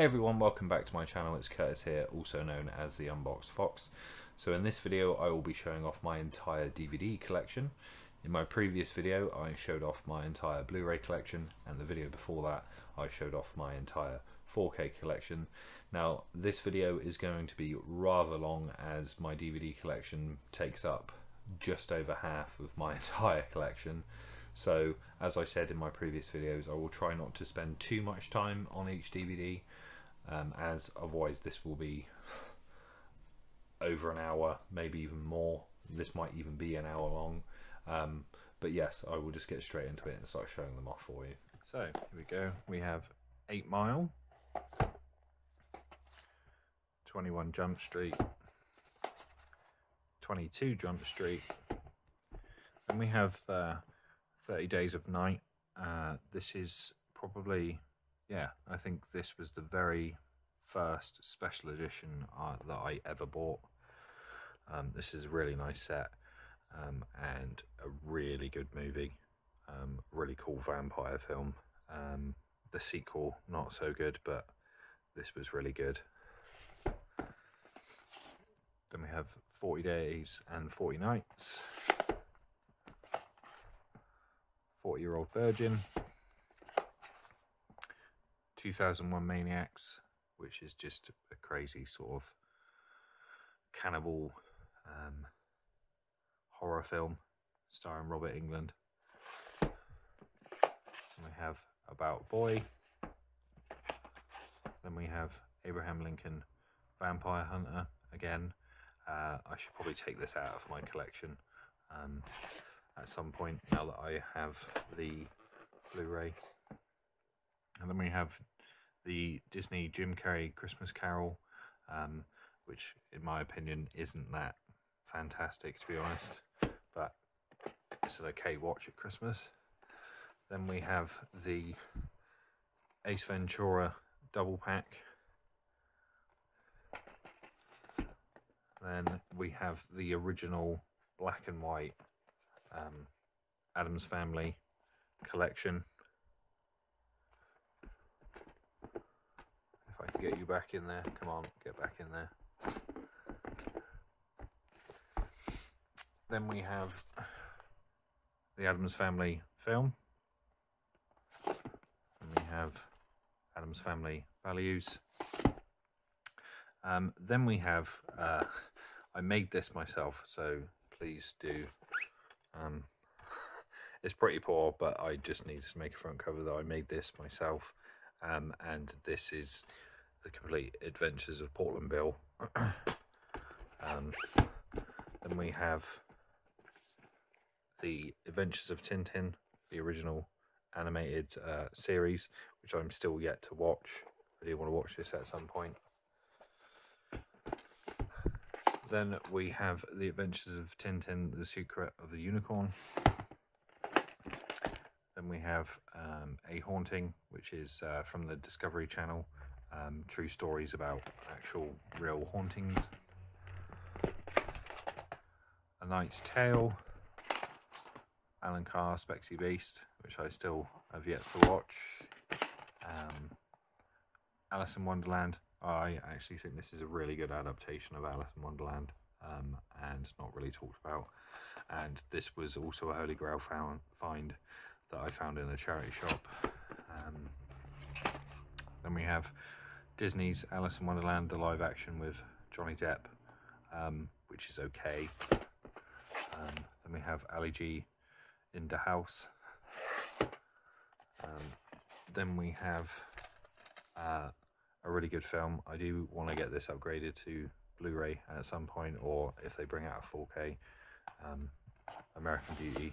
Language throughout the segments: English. Hey everyone, welcome back to my channel. It's Curtis here, also known as The Unboxed Fox. So in this video I will be showing off my entire DVD collection. In my previous video I showed off my entire Blu-ray collection, and the video before that I showed off my entire 4K collection. Now this video is going to be rather long as my DVD collection takes up just over half of my entire collection. So as I said in my previous videos, I will try not to spend too much time on each DVD as otherwise this will be over an hour, maybe even more. This might even be an hour long, but yes, I will just get straight into it and start showing them off for you. So here we go, we have 8 Mile, 21 Jump Street, 22 Jump Street, and we have 30 Days of Night. This is probably, yeah, I think this was the very first special edition that I ever bought. This is a really nice set and a really good movie. Really cool vampire film. The sequel, not so good, but this was really good. Then we have 40 Days and 40 Nights. 40-Year-Old Virgin, 2001 Maniacs, which is just a crazy sort of cannibal horror film starring Robert England. And we have About Boy. Then we have Abraham Lincoln Vampire Hunter again. I should probably take this out of my collection. At some point now that I have the Blu-ray. And then we have the Disney Jim Carrey Christmas Carol, which in my opinion isn't that fantastic to be honest, but it's an okay watch at Christmas. Then we have the Ace Ventura double pack. Then we have the original black and white Adam's Family collection. If I can get you back in there, come on, get back in there. Then we have the Adam's Family film. And we have Adam's Family Values. Then we have, I made this myself, so please do. It's pretty poor, but I just needed to make a front cover that I made this myself, and this is The Complete Adventures of Portland Bill. Then we have The Adventures of Tintin, the original animated series, which I'm still yet to watch. I do want to watch this at some point. Then we have The Adventures of Tintin, The Secret of the Unicorn. Then we have A Haunting, which is from the Discovery Channel. True stories about actual real hauntings. A Knight's Tale. Alan Carr, Spexy Beast, which I still have yet to watch. Alice in Wonderland. I actually think this is a really good adaptation of Alice in Wonderland, and not really talked about. And this was also a Holy Grail find that I found in a charity shop. Then we have Disney's Alice in Wonderland, the live action with Johnny Depp, which is okay. Then we have Ali G in the House. Then we have a really good film. I do want to get this upgraded to Blu-ray at some point, or if they bring out a 4K, American Beauty.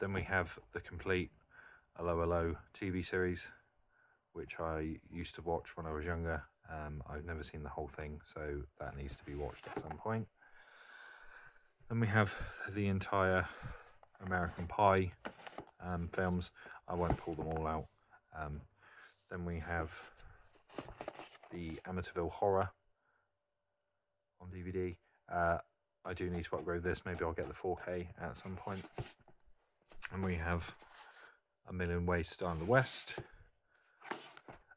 Then we have the complete Hello Hello TV series, which I used to watch when I was younger. I've never seen the whole thing, so that needs to be watched at some point. Then we have the entire American Pie films. I won't pull them all out. Then we have the Amityville Horror on DVD. I do need to upgrade this. Maybe I'll get the 4K at some point. And we have A Million Ways to Die in the West.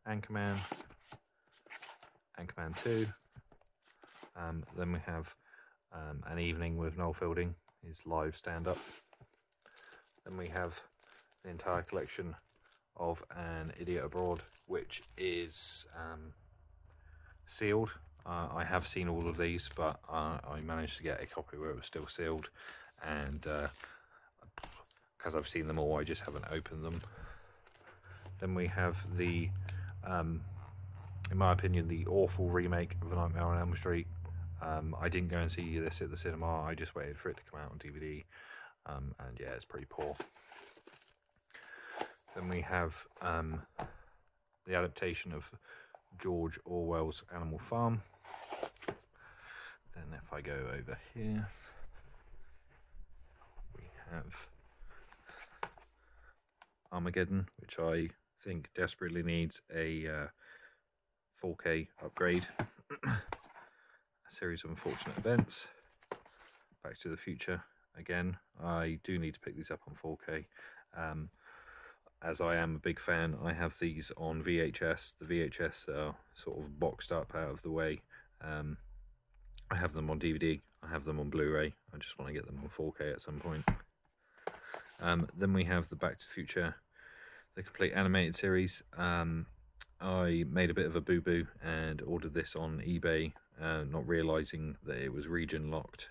Anchorman, Anchorman 2. Then we have An Evening with Noel Fielding, his live stand-up. Then we have the entire collection of An Idiot Abroad, which is sealed. I have seen all of these, but I managed to get a copy where it was still sealed, and because I've seen them all, I just haven't opened them. Then we have the, in my opinion, the awful remake of A Nightmare on Elm Street. I didn't go and see this at the cinema, I just waited for it to come out on DVD, and yeah, it's pretty poor. Then we have the adaptation of George Orwell's Animal Farm. Then if I go over here, we have Armageddon, which I think desperately needs a 4K upgrade. A Series of Unfortunate Events. Back to the Future. Again, I do need to pick these up on 4K. As I am a big fan, I have these on VHS. The VHS are sort of boxed up out of the way. I have them on DVD, I have them on Blu-ray. I just want to get them on 4K at some point. Then we have the Back to the Future, the complete animated series. I made a bit of a boo-boo and ordered this on eBay, not realising that it was region locked.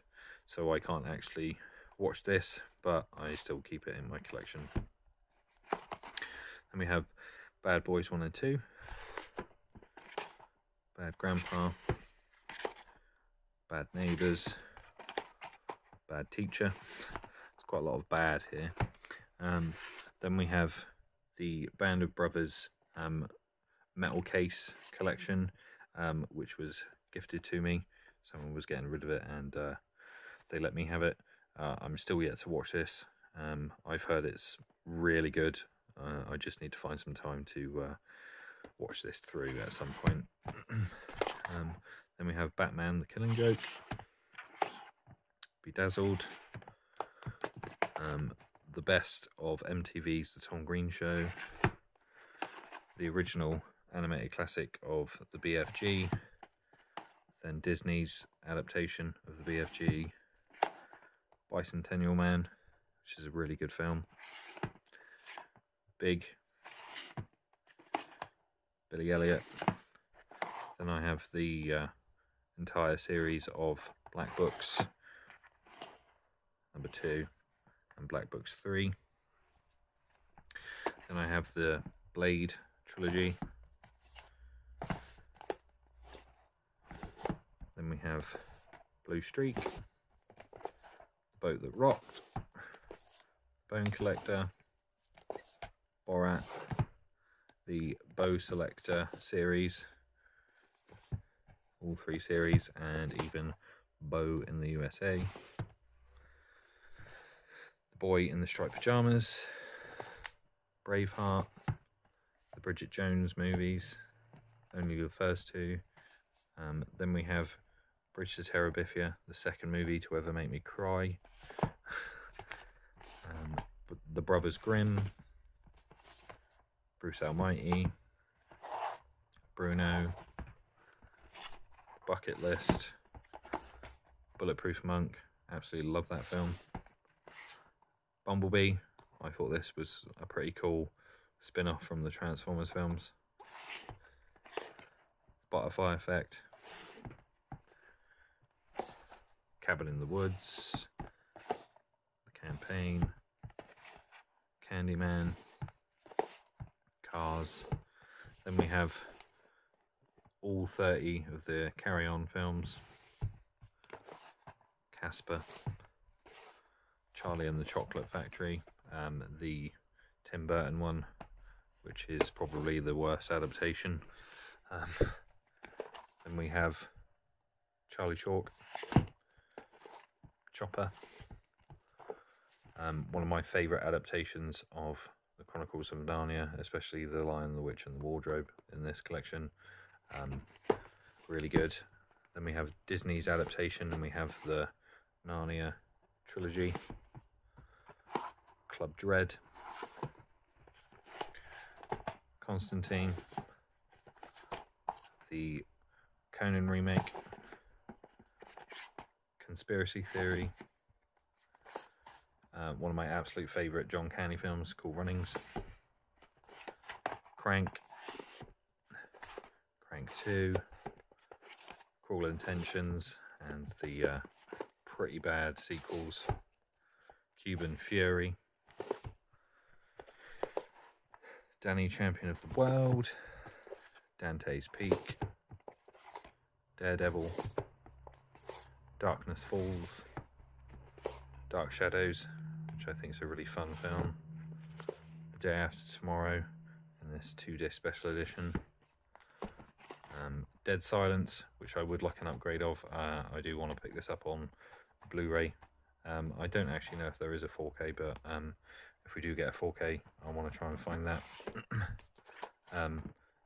So I can't actually watch this, but I still keep it in my collection. And we have Bad Boys 1 and 2, Bad Grandpa, Bad Neighbours, Bad Teacher. There's quite a lot of bad here. Then we have the Band of Brothers metal case collection, which was gifted to me. Someone was getting rid of it and they let me have it. I'm still yet to watch this. I've heard it's really good. I just need to find some time to watch this through at some point. Then we have Batman the Killing Joke, Bedazzled, the best of MTV's The Tom Green Show, the original animated classic of the BFG, then Disney's adaptation of the BFG, Bicentennial Man, which is a really good film, Big, Billy Elliot. Then I have the entire series of Black Books number 2 and Black Books 3. Then I have the Blade trilogy. Then we have Blue Streak, The Boat That Rocked, Bone Collector, Borat, the Bow Selector series, all 3 series, and even Bow in the USA, The Boy in the Striped Pajamas, Braveheart, the Bridget Jones movies, only the first 2. Then we have Bridge to Terabithia, the second movie to ever make me cry, The Brothers Grimm, Bruce Almighty, Bruno, Bucket List, Bulletproof Monk, absolutely love that film. Bumblebee, I thought this was a pretty cool spin-off from the Transformers films. Butterfly Effect, Cabin in the Woods, The Campaign, Candyman, Cars. Then we have all 30 of the Carry On films, Casper, Charlie and the Chocolate Factory, the Tim Burton one, which is probably the worst adaptation. Then we have Charlie Chalk, Chopper, one of my favourite adaptations of The Chronicles of Narnia, especially The Lion, the Witch and the Wardrobe in this collection. Really good. Then we have Disney's adaptation, and we have the Narnia trilogy, Club Dread, Constantine, the Conan remake, Conspiracy Theory, one of my absolute favourite John Candy films, Cool Runnings, Crank, Crank 2, Cruel Intentions, and the pretty bad sequels, Cuban Fury, Danny Champion of the World, Dante's Peak, Daredevil, Darkness Falls, Dark Shadows, which I think is a really fun film, The Day After Tomorrow, and this 2-day special edition, Dead Silence, which I would like an upgrade of. I do want to pick this up on Blu-ray. I don't actually know if there is a 4K, but if we do get a 4K, I want to try and find that.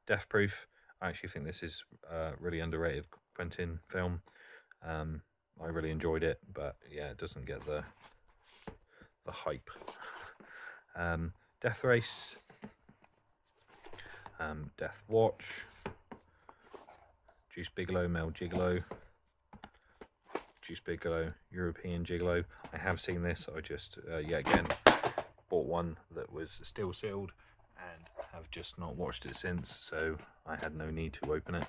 Death Proof, I actually think this is a really underrated Quentin film. I really enjoyed it, but yeah, it doesn't get the hype. Death Race, Death Watch, Juice Bigelow, Male Gigolo, Juice Bigelow, European Gigolo. I have seen this. I just, yeah, again, bought one that was still sealed and have just not watched it since, so I had no need to open it.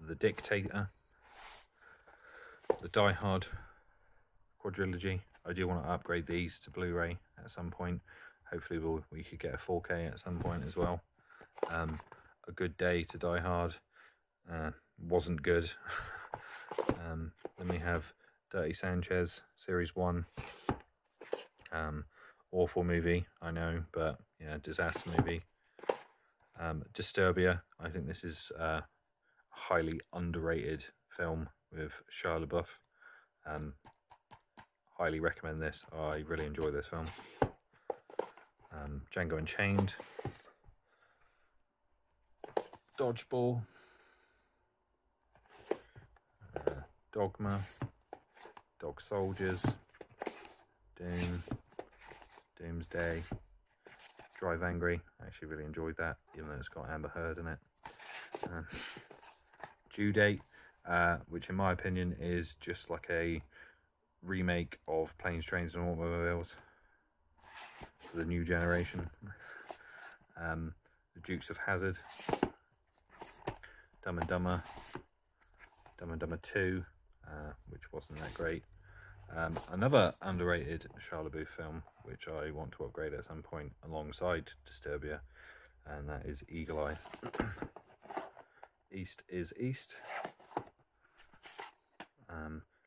The Dictator, the Die Hard quadrilogy. I do want to upgrade these to Blu-ray at some point. Hopefully we could get a 4K at some point as well. A Good Day to Die Hard wasn't good. Then we have Dirty Sanchez Series 1. Awful movie, I know, but yeah, disaster movie. Disturbia, I think this is a highly underrated film with Shia LaBeouf. Highly recommend this. I really enjoy this film. Django Unchained, Dodgeball, Dogma, Dog Soldiers, Doom, Doomsday, Drive Angry. I actually really enjoyed that, even though it's got Amber Heard in it. Due Date, which in my opinion is just like a remake of Planes, Trains and Automobiles for the new generation. The Dukes of Hazzard, Dumb and Dumber, Dumb and Dumber 2, which wasn't that great. Another underrated Shia LaBeouf film, which I want to upgrade at some point alongside Disturbia, and that is Eagle Eye. East is East.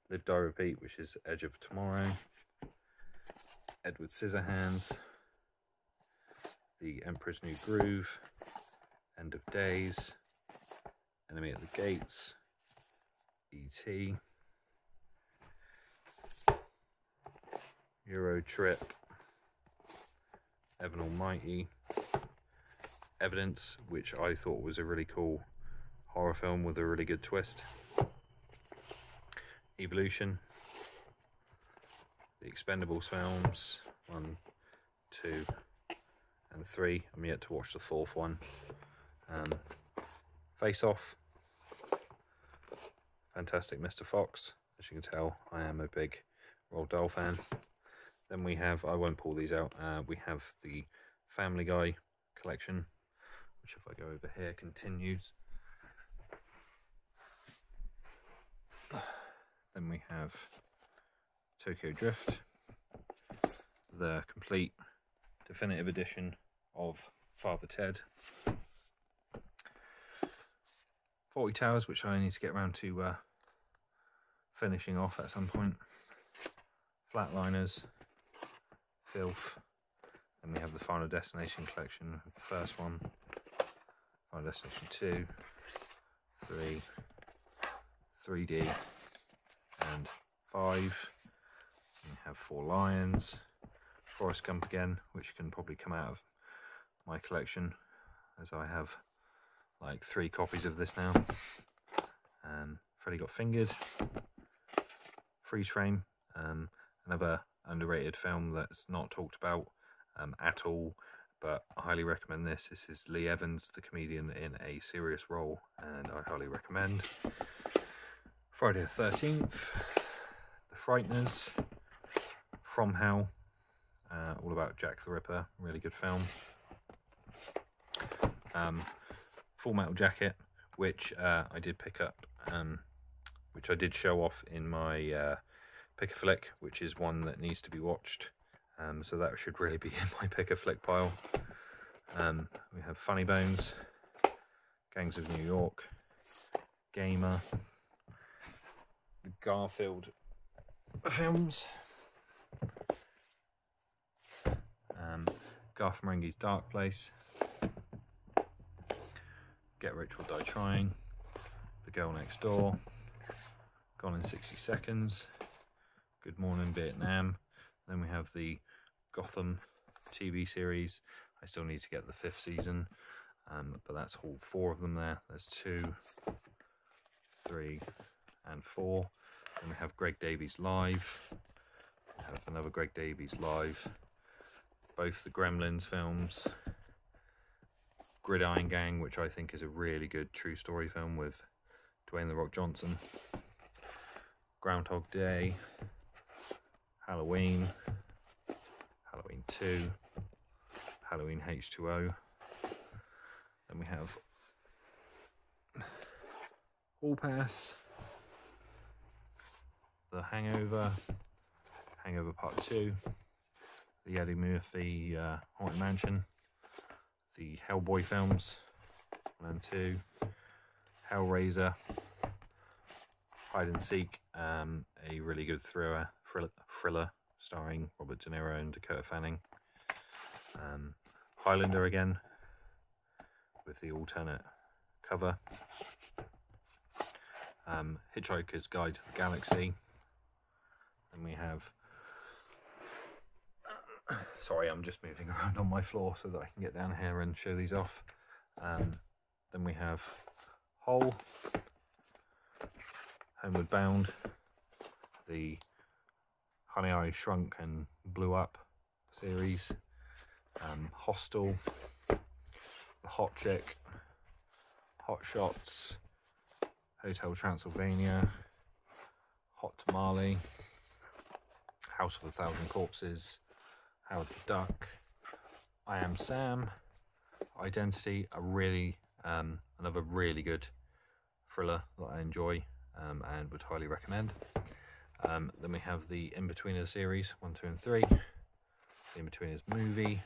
Live, Die, Repeat, which is Edge of Tomorrow. Edward Scissorhands. The Emperor's New Groove. End of Days. Enemy at the Gates. E.T. Euro Trip, Evan Almighty, Evidence, which I thought was a really cool horror film with a really good twist, Evolution, The Expendables films, 1, 2, and 3. I'm yet to watch the 4th one. Face Off, Fantastic Mr. Fox. As you can tell, I am a big Roald Dahl fan. Then we have, I won't pull these out, we have the Family Guy collection, which if I go over here, continues. Then we have Tokyo Drift, the complete definitive edition of Father Ted. 40 Towers, which I need to get around to finishing off at some point. Flatliners. Filth. Then we have the Final Destination collection, the first one, Final Destination 2, 3, 3D, and 5. And we have Four Lions, Forrest Gump again, which can probably come out of my collection, as I have like 3 copies of this now. Freddy Got Fingered, Freeze Frame, another underrated film that's not talked about at all, but I highly recommend this. This is Lee Evans, the comedian, in a serious role, and I highly recommend Friday the 13th, The Frighteners, From Hell, all about Jack the Ripper, really good film. Full Metal Jacket, which I did pick up, which I did show off in my Pick a Flick, which is one that needs to be watched. So that should really be in my Pick a Flick pile. We have Funny Bones, Gangs of New York, Gamer, the Garfield films, Garth Marenghi's Dark Place, Get Rich or Die Trying, The Girl Next Door, Gone in 60 Seconds, Good Morning Vietnam. Then we have the Gotham TV series. I still need to get the 5th season, but that's all 4 of them there. There's 2, 3, and 4. Then we have Greg Davies Live. We have another Greg Davies Live. Both the Gremlins films. Gridiron Gang, which I think is a really good true story film with Dwayne "The Rock" Johnson. Groundhog Day. Halloween, Halloween 2, Halloween H2O. Then we have Hall Pass, The Hangover, Hangover Part 2, the Eddie Murphy Haunted Mansion, the Hellboy films, 1 and 2, Hellraiser, Hide and Seek, a really good thriller starring Robert De Niro and Dakota Fanning. Highlander again with the alternate cover. Hitchhiker's Guide to the Galaxy. And we have... Sorry, I'm just moving around on my floor so that I can get down here and show these off. Then we have Hole, Homeward Bound, the Honey, I Shrunk and Blew Up series, Hostel, The Hot Chick, Hot Shots, Hotel Transylvania, Hot Tamale, House of a Thousand Corpses, Howard the Duck, I Am Sam, Identity, another really good thriller that I enjoy and would highly recommend. Then we have the In-Betweeners series, 1, 2, and 3, the In-Betweeners movie,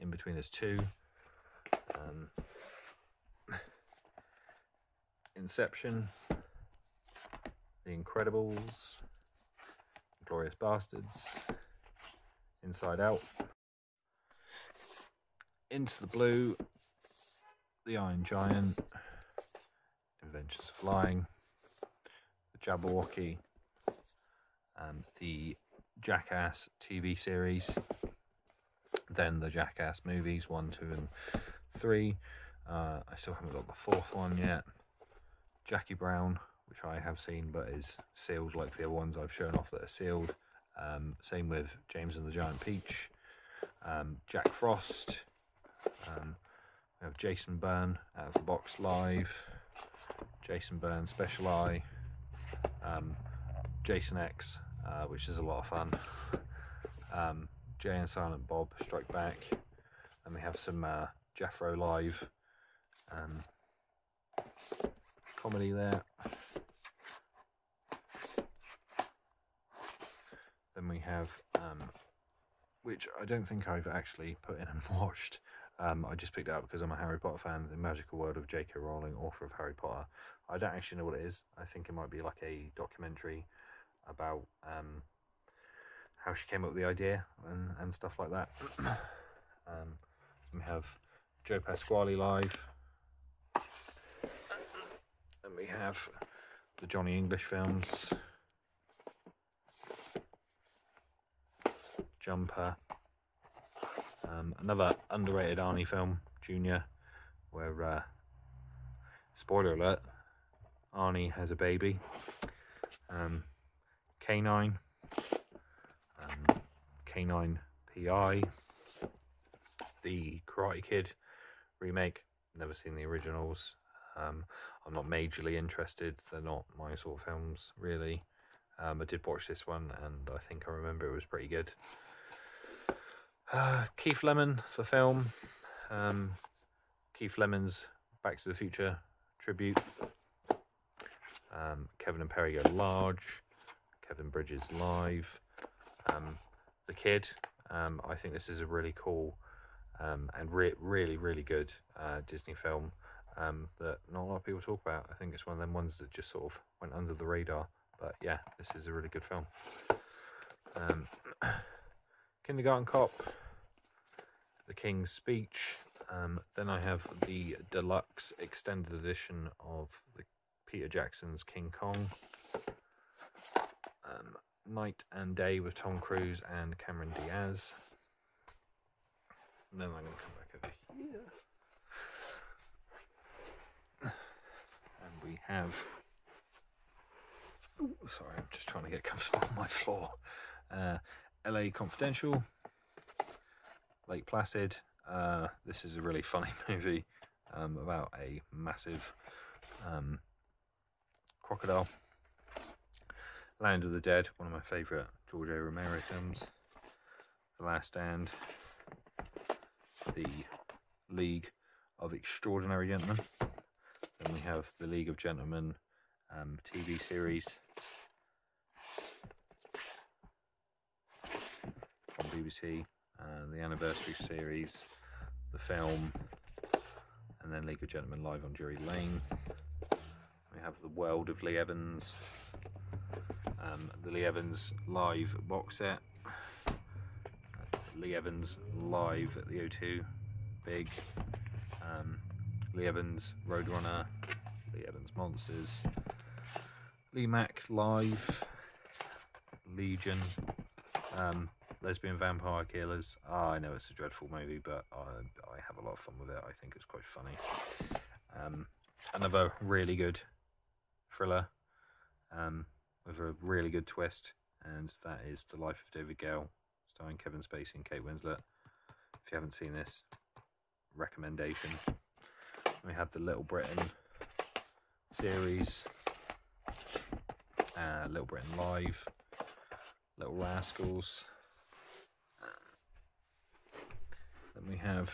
In-Betweeners 2, Inception, The Incredibles, Inglourious Bastards, Inside Out, Into the Blue, The Iron Giant, Inventions of Flying, The Jabberwocky, the Jackass TV series, then the Jackass movies, 1, 2, and 3. I still haven't got the 4th one yet. Jackie Brown, which I have seen but is sealed, like the other ones I've shown off that are sealed. Same with James and the Giant Peach, Jack Frost. We have Jason Byrne Out of the Box Live, Jason Byrne Special Eye, Jason X, which is a lot of fun. Jay and Silent Bob Strike Back. And we have some Jeffro Live comedy there. Then we have, which I don't think I've actually put in and watched. I just picked it up because I'm a Harry Potter fan, The Magical World of J.K. Rowling, author of Harry Potter. I don't actually know what it is. I think it might be like a documentary about how she came up with the idea and stuff like that. We have Joe Pasquale Live, and we have the Johnny English films, Jumper, another underrated Arnie film, Junior, where spoiler alert, Arnie has a baby. K9, K9 PI, the Karate Kid remake. Never seen the originals. I'm not majorly interested. They're not my sort of films, really. I did watch this one, and I think I remember it was pretty good. Keith Lemon, the film. Keith Lemon's Back to the Future tribute. Kevin and Perry Go Large. Kevin Bridges Live. The Kid. I think this is a really cool and really good Disney film that not a lot of people talk about. I think it's one of them ones that just sort of went under the radar. But yeah, this is a really good film. Kindergarten Cop, The King's Speech. Then I have the deluxe extended edition of the Peter Jackson's King Kong. Night and Day with Tom Cruise and Cameron Diaz. And then I'm going to come back over here. And we have... Ooh, sorry, I'm just trying to get comfortable on my floor. LA Confidential, Lake Placid. This is a really funny movie about a massive crocodile. Land of the Dead, one of my favourite George A. Romero films. The Last Stand. The League of Extraordinary Gentlemen. Then we have the League of Gentlemen TV series from BBC, the anniversary series, the film, and then League of Gentlemen Live on Drury Lane. We have The World of Lee Evans, the Lee Evans Live box set, Lee Evans Live at the O2, big, Lee Evans Roadrunner, Lee Evans Monsters, Lee Mack Live, Legion, Lesbian Vampire Killers. I know it's a dreadful movie, but I have a lot of fun with it. I think it's quite funny. Another really good thriller with a really good twist, and that is The Life of David Gale, starring Kevin Spacey and Kate Winslet. If you haven't seen this, recommendation. We have the Little Britain series, Little Britain Live, Little Rascals. Then we have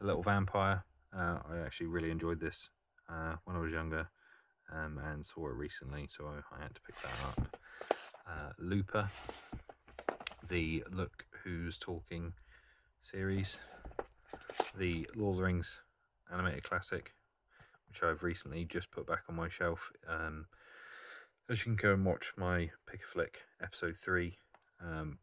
The Little Vampire. I actually really enjoyed this when I was younger and saw it recently, so I had to pick that up. Looper, the Look Who's Talking series, the Lord of the Rings animated classic, which I've recently just put back on my shelf. As you can go and watch my Pick a Flick episode 3,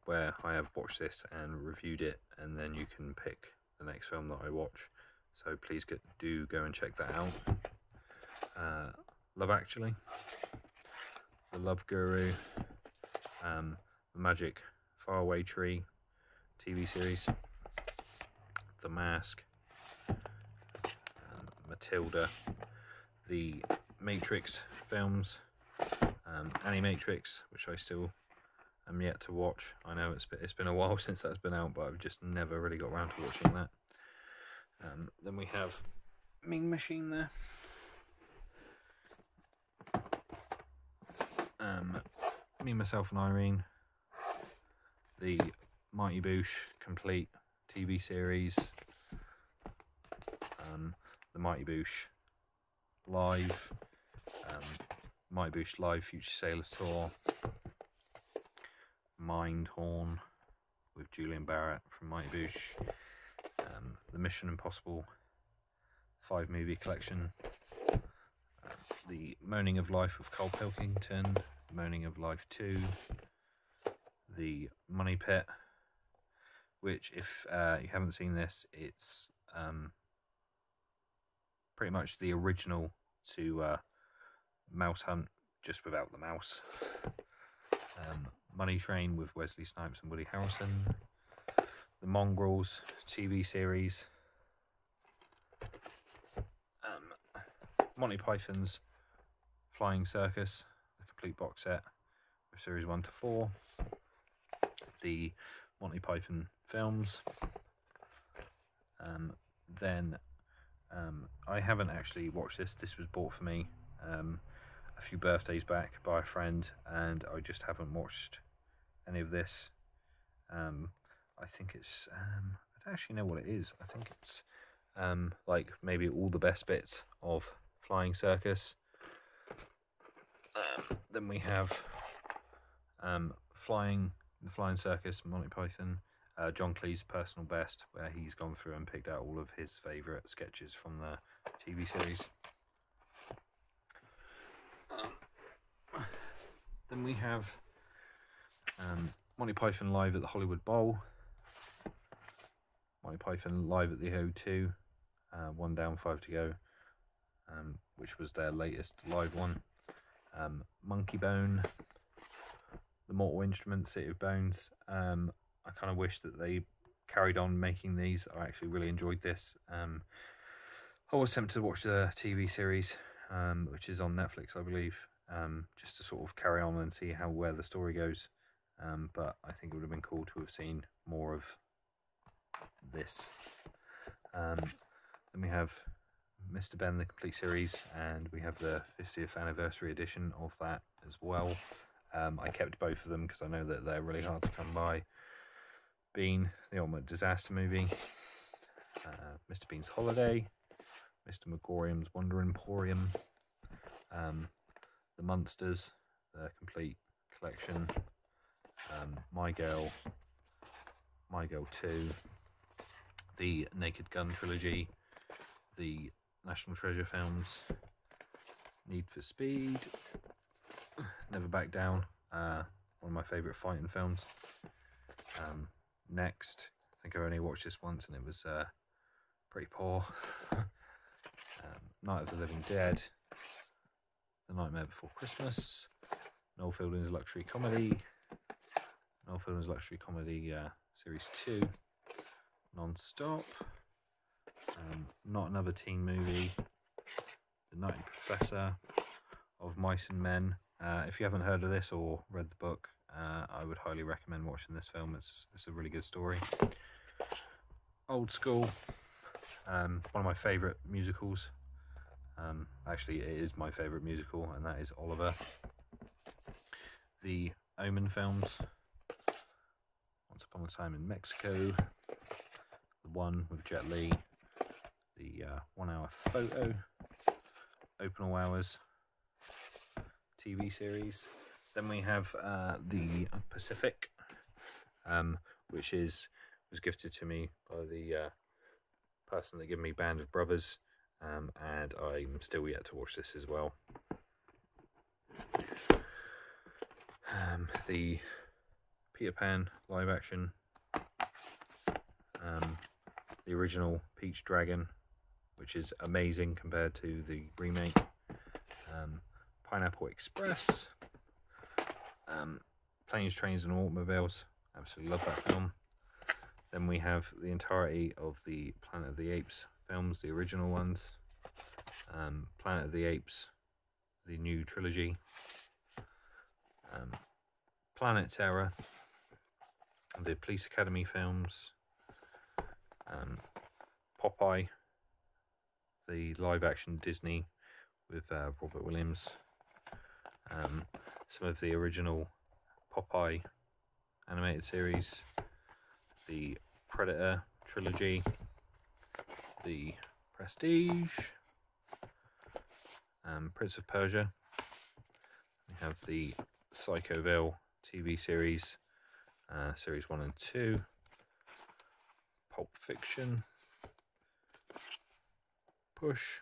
where I have watched this and reviewed it, and then you can pick the next film that I watch. So please do go and check that out. Love Actually, The Love Guru, The Magic Faraway Tree TV series, The Mask, Matilda, the Matrix films, Animatrix, which I still am yet to watch. I know it's been a while since that's been out, but I've just never really got around to watching that. Then we have Mean Machine there. Me, Myself and Irene, the Mighty Boosh complete TV series, the Mighty Boosh Live, Mighty Boosh Live Future Sailors Tour, Mindhorn with Julian Barrett from Mighty Boosh, the Mission Impossible 5 movie collection, the Moaning of Life with Cole Pilkington, Moaning of Life 2, the Money Pit, which if you haven't seen this, it's pretty much the original to Mouse Hunt, just without the mouse. Money Train with Wesley Snipes and Woody Harrelson. The Mongrels TV series. Monty Python's Flying Circus, the complete box set with series 1 to 4. The Monty Python films. Then I haven't actually watched this. This was bought for me a few birthdays back by a friend, and I just haven't watched any of this. I think it's... I don't actually know what it is. I think it's like maybe all the best bits of Flying Circus. Then we have the Flying Circus, Monty Python, John Cleese's Personal Best, where he's gone through and picked out all of his favourite sketches from the TV series. Then we have Monty Python Live at the Hollywood Bowl, Monty Python Live at the O2, One Down, Five to Go, which was their latest live one, Monkey Bone, The Mortal Instruments, City of Bones. I kind of wish that they carried on making these. I actually really enjoyed this. I was tempted to watch the TV series, which is on Netflix, I believe, just to sort of carry on and see where the story goes. But I think it would have been cool to have seen more of this. Then we have Mr. Ben, the complete series, and we have the 50th anniversary edition of that as well. I kept both of them because I know that they're really hard to come by. Bean, the Ultimate Disaster Movie, Mr. Bean's Holiday, Mr. McGorium's Wonder Emporium, The Munsters, the complete collection, My Girl 2, the Naked Gun trilogy, the National Treasure films, Need for Speed, Never Back Down, one of my favourite fighting films. Next, I think I only watched this once and it was pretty poor. Night of the Living Dead, The Nightmare Before Christmas, Noel Fielding's Luxury Comedy, Noel Fielding's Luxury Comedy Series 2, Non-Stop, Not Another Teen Movie, The Nutty Professor, Of Mice and Men. If you haven't heard of this or read the book, I would highly recommend watching this film. It's a really good story. Old School, one of my favourite musicals. Actually, it is my favourite musical, and that is Oliver. The Omen films, Once Upon a Time in Mexico, The One with Jet Li, the 1 hour photo, Open All Hours TV series. Then we have the Pacific, which was gifted to me by the person that gave me Band of Brothers, and I'm still yet to watch this as well. The Peter Pan live action, the original Peach Dragon, which is amazing compared to the remake, Pineapple Express, Planes, Trains and Automobiles, absolutely love that film. Then we have the entirety of the Planet of the Apes films, the original ones, Planet of the Apes, the new trilogy, Planet Terror, the Police Academy films, Popeye, the live action Disney with Robert Williams, some of the original Popeye animated series, the Predator trilogy, the Prestige, Prince of Persia. We have the Psychoville TV series, series 1 and 2, Pulp Fiction, Push,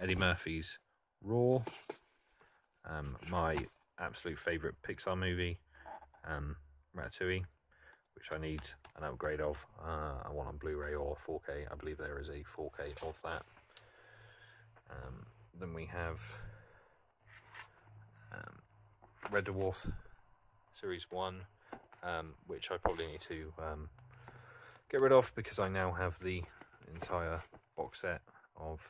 Eddie Murphy's Raw, my absolute favourite Pixar movie, Ratatouille, which I need an upgrade of. I want on Blu-ray or 4K. I believe there is a 4K of that. Then we have Red Dwarf Series 1, which I probably need to get rid of because I now have the entire box set of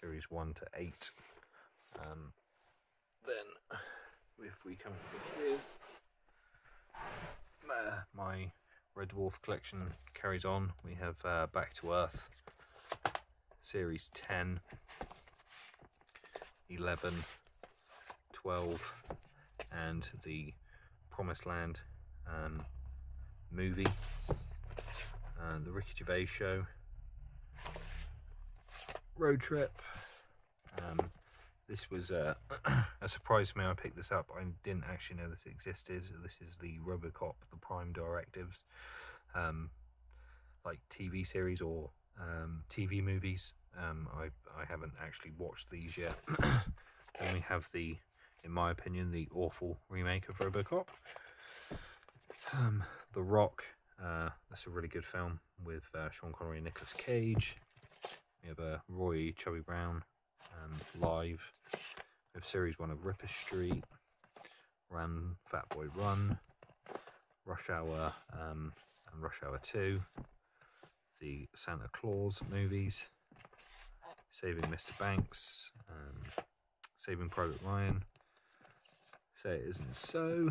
Series 1 to 8. Then, if we come to the queue, my Red Dwarf collection carries on. We have Back to Earth, series 10, 11, 12, and the Promised Land movie, and the Ricky Gervais show, Road Trip. This was a surprise for me. I picked this up. I didn't actually know this existed. This is the Robocop, the Prime Directives, like TV series or TV movies. I haven't actually watched these yet. Then we have the, in my opinion, the awful remake of Robocop. The Rock. That's a really good film with Sean Connery and Nicholas Cage. We have Roy Chubby Brown. Live of series 1 of Ripper Street, Run, Fat Boy Run, Rush Hour, and Rush Hour 2, the Santa Claus movies, Saving Mr. Banks, Saving Private Ryan, Say It Isn't So,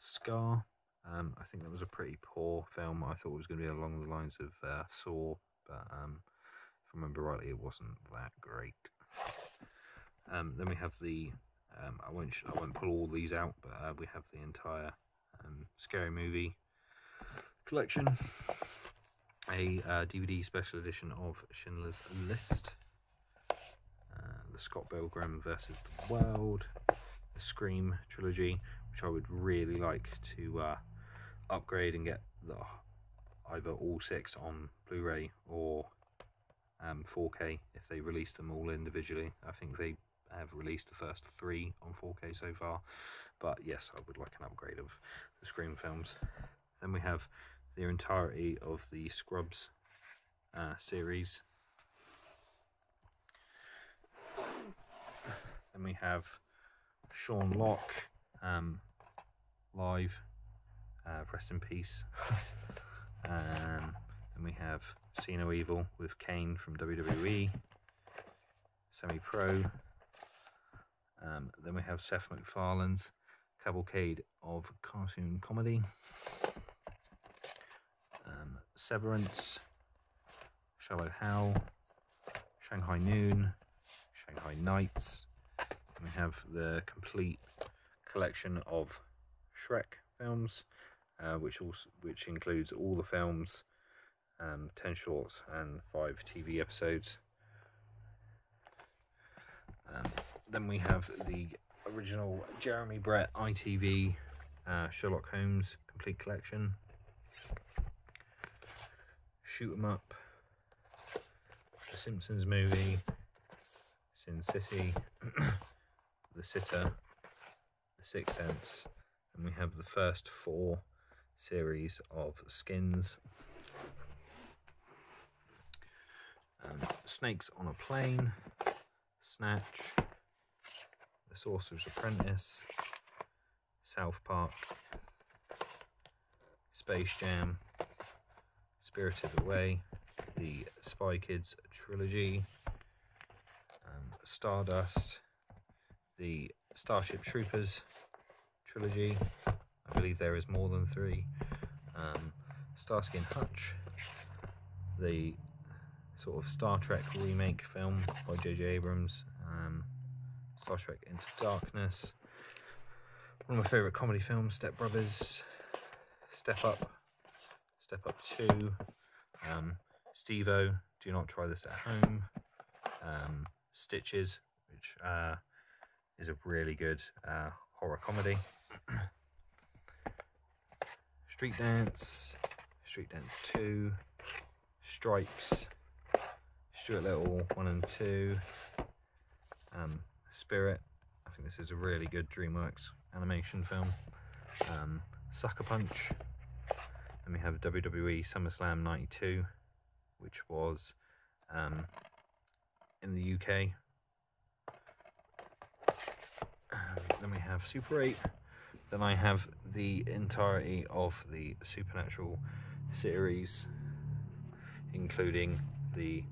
Scar. I think that was a pretty poor film. I thought it was going to be along the lines of Saw, but if I remember rightly, it wasn't that great. Then we have the I won't pull all these out, but we have the entire Scary Movie collection, a DVD special edition of Schindler's List, the Scott Pilgrim versus the World, the Scream trilogy, which I would really like to upgrade and get the either all 6 on Blu-ray or 4K if they released them all individually. I think they have released the first 3 on 4K so far, but yes, I would like an upgrade of the Scream films. Then we have the entirety of the Scrubs series. Then we have Sean Locke live, rest in peace. Then we have See No Evil with Kane from WWE, Semi-Pro. Then we have Seth MacFarlane's Cavalcade of Cartoon Comedy, Severance, Shallow Hal, Shanghai Noon, Shanghai Nights. And we have the complete collection of Shrek films, which includes all the films, 10 shorts and 5 TV episodes. Then we have the original Jeremy Brett ITV Sherlock Holmes complete collection, Shoot 'em Up, The Simpsons movie, Sin City, The Sitter, The Sixth Sense, and we have the first 4 series of Skins. Snakes on a Plane, Snatch, The Sorcerer's Apprentice, South Park, Space Jam, Spirited Away, the Spy Kids trilogy, Stardust, the Starship Troopers trilogy. I believe there is more than 3. Starsky and Hutch, the sort of Star Trek remake film by J.J. Abrams, Star Trek Into Darkness, one of my favourite comedy films, Step Brothers, Step Up 2, Steve-O, Do Not Try This at Home, Stitches, which is a really good horror comedy, Street Dance 2, Stripes, Stuart Little 1 and 2, Spirit. I think this is a really good DreamWorks animation film. Sucker Punch. Then we have WWE SummerSlam '92, which was in the UK. Then we have Super 8. Then I have the entirety of the Supernatural series, including the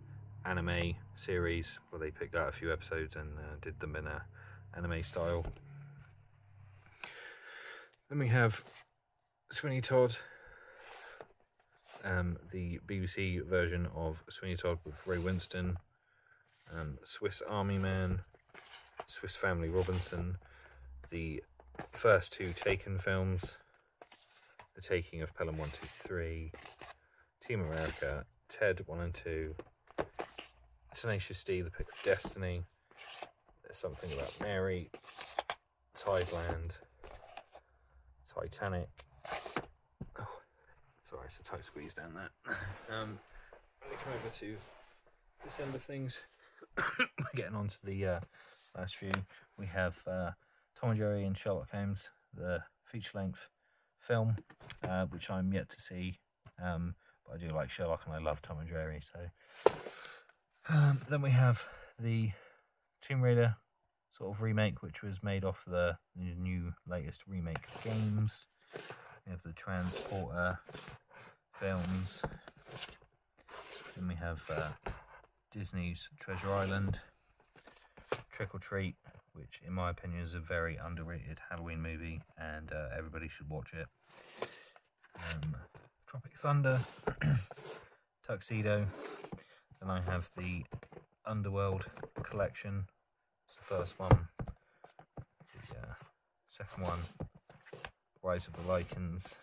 anime series where they picked out a few episodes and did them in a anime style. Then we have Sweeney Todd, the BBC version of Sweeney Todd with Ray Winstone, Swiss Army Man, Swiss Family Robinson, the first two Taken films, The Taking of Pelham 1, 2, 3, Team America, Ted 1 and 2, Tenacious D, The Pick of Destiny, There's Something About Mary, Tideland, Titanic, oh, sorry, it's a tight squeeze down that. When we come over to this end of things, getting on to the last few, we have Tom and Jerry and Sherlock Holmes, the feature-length film, which I'm yet to see, but I do like Sherlock and I love Tom and Jerry, so... then we have the Tomb Raider sort of remake, which was made off the new latest remake games. We have the Transporter films. Then we have Disney's Treasure Island, Trick or Treat, which in my opinion is a very underrated Halloween movie and everybody should watch it. Tropic Thunder, Tuxedo. Then I have the Underworld collection. It's the first one, the second one, Rise of the Lycans,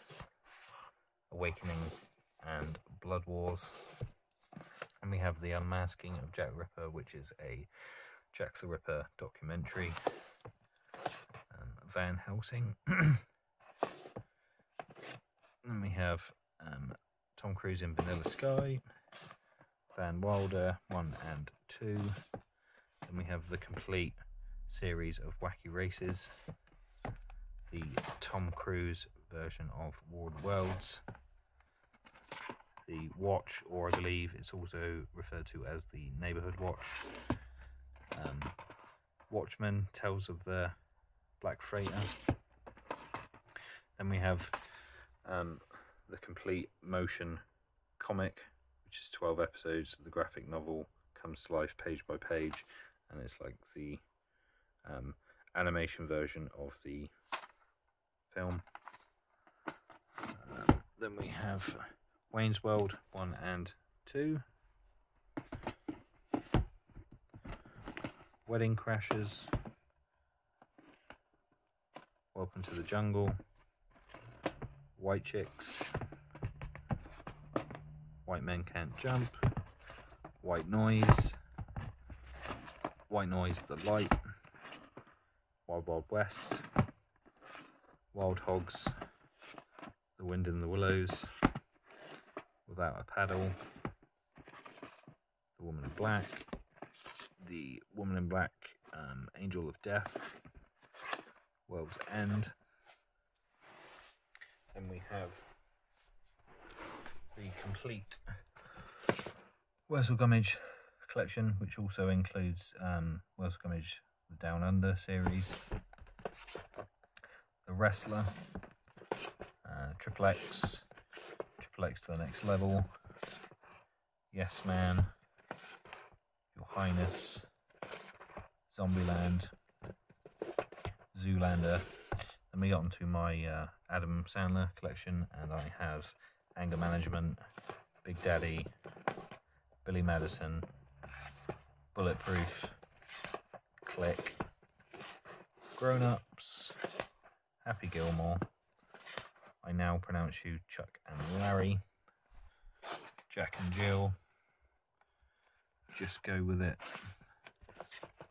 Awakening, and Blood Wars. And we have the Unmasking of Jack Ripper, which is a Jack the Ripper documentary. Van Helsing. Then we have Tom Cruise in Vanilla Sky. Van Wilder 1 and 2. Then we have the complete series of Wacky Races, the Tom Cruise version of War of the Worlds, the Watch, or I believe it's also referred to as the Neighbourhood Watch, Watchmen, Tales of the Black Freighter. Then we have the complete motion comic, which is 12 episodes. The graphic novel comes to life page by page, and it's like the animation version of the film. Then we have Wayne's World 1 and 2, Wedding Crashers, Welcome to the Jungle, White Chicks, White Men Can't Jump, White Noise The Light, Wild Wild West, Wild Hogs, The Wind in the Willows, Without a Paddle, The Woman in Black, The Woman in Black, Angel of Death, World's End. Then we have the complete Wurzel Gummidge collection, which also includes Wurzel Gummidge The Down Under series, The Wrestler, Triple X, Triple X to the Next Level, Yes Man, Your Highness, Zombieland, Zoolander. Then we got onto my Adam Sandler collection, and I have Anger Management, Big Daddy, Billy Madison, Bulletproof, Click, Grown Ups, Happy Gilmore, I Now Pronounce You Chuck and Larry, Jack and Jill, Just Go With It,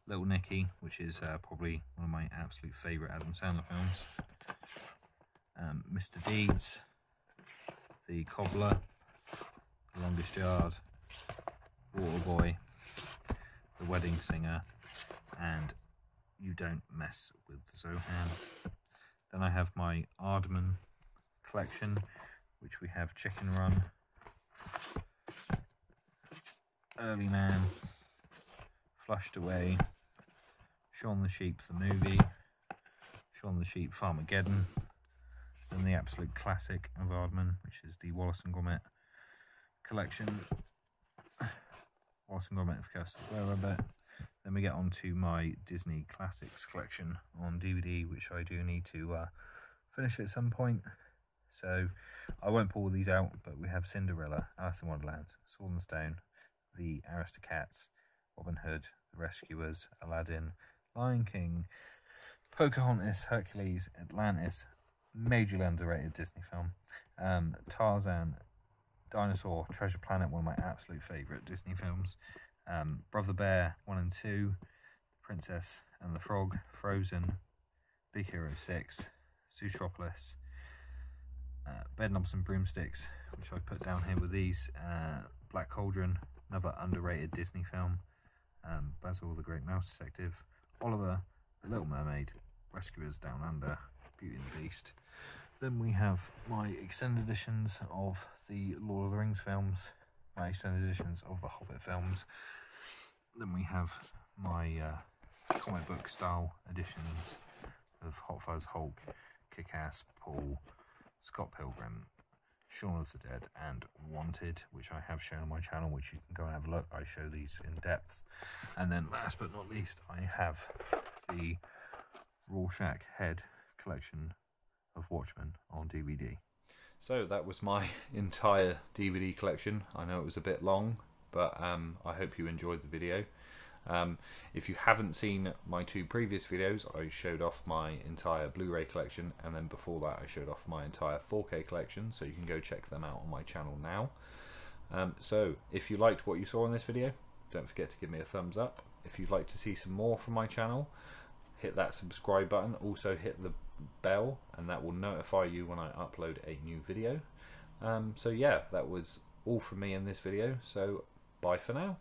Little Nicky, which is probably one of my absolute favourite Adam Sandler films, Mr. Deeds, The Cobbler, The Longest Yard, Waterboy, The Wedding Singer, and You Don't Mess With the Zohan. Then I have my Aardman collection, which we have Chicken Run, Early Man, Flushed Away, Shaun the Sheep the Movie, Shaun the Sheep Farmageddon, and the absolute classic of Aardman, which is the Wallace and Gromit collection, Wallace and Gromit: The Curse of the Were-Rabbit. Then we get on to my Disney Classics collection on DVD, which I do need to finish at some point. So I won't pull these out, but we have Cinderella, Alice in Wonderland, Sword and Stone, The Aristocats, Robin Hood, The Rescuers, Aladdin, Lion King, Pocahontas, Hercules, Atlantis, majorly underrated Disney film, Tarzan, Dinosaur, Treasure Planet, one of my absolute favourite Disney films, Brother Bear 1 and 2, The Princess and the Frog, Frozen, Big Hero 6, Zootropolis, Bedknobs and Broomsticks, which I put down here with these, Black Cauldron, another underrated Disney film, Basil the Great Mouse Detective, Oliver, The Little Mermaid, Rescuers Down Under, Beauty and the Beast. Then we have my extended editions of the Lord of the Rings films, my extended editions of the Hobbit films. Then we have my comic book style editions of Hot Fuzz, Hulk, Kick-Ass, Paul, Scott Pilgrim, Shaun of the Dead and Wanted, which I have shown on my channel, which you can go and have a look. I show these in depth. And then last but not least, I have the Rorschach Head collection of Watchmen on DVD. So that was my entire DVD collection. I know it was a bit long, but I hope you enjoyed the video. If you haven't seen my two previous videos, I showed off my entire Blu-ray collection, and then before that I showed off my entire 4K collection, so you can go check them out on my channel now. So if you liked what you saw in this video, don't forget to give me a thumbs up. If you'd like to see some more from my channel, hit that subscribe button, also hit the bell, and that will notify you when I upload a new video. So yeah, that was all from me in this video, so bye for now.